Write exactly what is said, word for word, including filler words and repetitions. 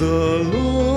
the Lord.